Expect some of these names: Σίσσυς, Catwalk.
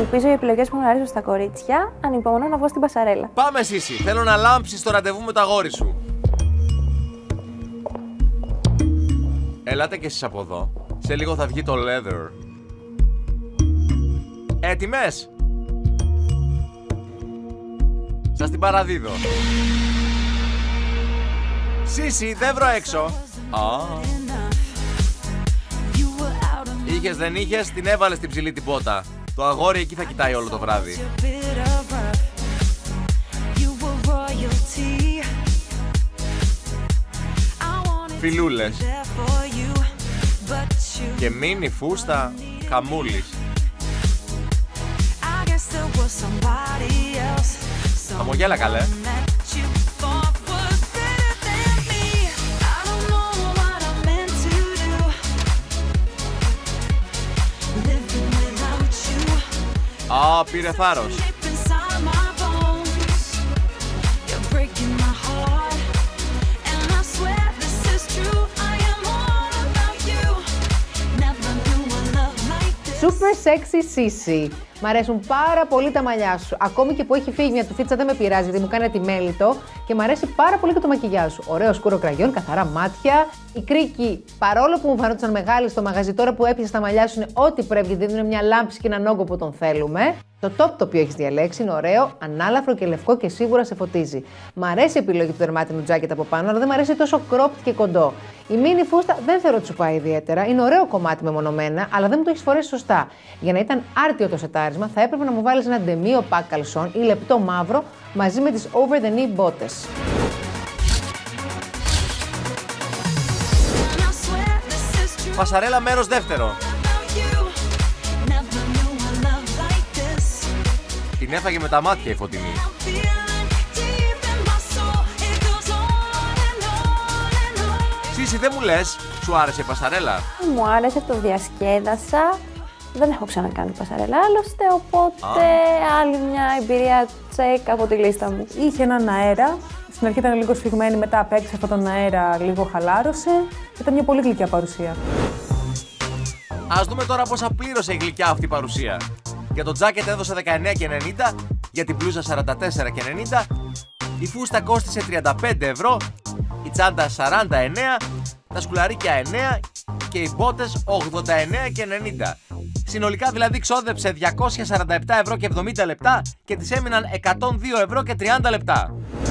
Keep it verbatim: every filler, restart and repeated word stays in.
Ελπίζω οι επιλογές μου να αρέσουν στα κορίτσια. Ανυπομονώ να βγω στην πασαρέλα. Πάμε, Σίσσυ. Θέλω να λάμψεις το ραντεβού με το αγόρι σου. Ελάτε κι εσείς από εδώ. Σε λίγο θα βγει το leather. Έτοιμες? Σας την παραδίδω. Σίσσυ, δεν βρω έξω. Oh. Είχες, δεν είχες, την έβαλες την ψηλή την πότα. Το αγόρι εκεί θα κοιτάει όλο το βράδυ. Φιλούλες. Και μίνι φούστα χαμούλης. Χαμογέλα καλέ. Α, πήρε θάρρος. Super sexy Σίσσυ. Μ' αρέσουν πάρα πολύ τα μαλλιά σου. Ακόμη και που έχει φύγει μια τουφίτσα δεν με πειράζει, γιατί μου κάνει ατιμέλητο. Και μ' αρέσει πάρα πολύ και το μακιγιά σου. Ωραίο σκούρο κραγιόν, καθαρά μάτια. Η κρίκη, παρόλο που μου φανόντουσαν μεγάλη στο μαγαζί, τώρα που έπιασε τα μαλλιά σου είναι ό,τι πρέπει, γιατί δίνουν μια λάμψη και έναν όγκο που τον θέλουμε. Το top το οποίο έχει διαλέξει είναι ωραίο, ανάλαφρο και λευκό και σίγουρα σε φωτίζει. Μ' αρέσει η επιλογή του δερμάτινου τζάκετ από πάνω, αλλά δεν μ' αρέσει τόσο cropped και κοντό. Η μίνι φούστα δεν θεωρώ ότι σου πάει ιδιαίτερα. Είναι ωραίο κομμάτι μεμονωμένα, αλλά δεν μου το έχει φορέσει σωστά. Για να ήταν άρτιο το σετάρισμα, θα έπρεπε να μου βάλει ένα ντεμίο πακ καλσόν ή λεπτό μαύρο μαζί με τι over the knee μπότες. Πασαρέλα μέρος δεύτερο. Την έφαγε με τα μάτια η Φωτεινή. Σίσσυ, δεν μου λες, σου άρεσε η πασαρέλα? Μου άρεσε, το διασκέδασα. Δεν έχω ξανακάνει πασαρέλα άλλωστε, οπότε Α. άλλη μια εμπειρία τσεκ από τη λίστα μου. Είχε έναν αέρα. Στην αρχή ήταν λίγο σφιγμένη, μετά απέξω από τον αέρα λίγο χαλάρωσε. Ήταν μια πολύ γλυκιά παρουσία. Ας δούμε τώρα πόσα πλήρωσε η γλυκιά αυτή η παρουσία. Για το τζάκετ έδωσε δεκαεννιά και ενενήντα, για την μπλούζα σαράντα τέσσερα και ενενήντα, η φούστα κόστισε τριάντα πέντε ευρώ, η τσάντα σαράντα εννέα, τα σκουλαρίκια εννέα και οι μπότες ογδόντα εννέα και ενενήντα. Συνολικά δηλαδή ξόδεψε διακόσια σαράντα επτά ευρώ και εβδομήντα λεπτά και της έμειναν εκατόν δύο ευρώ και τριάντα λεπτά.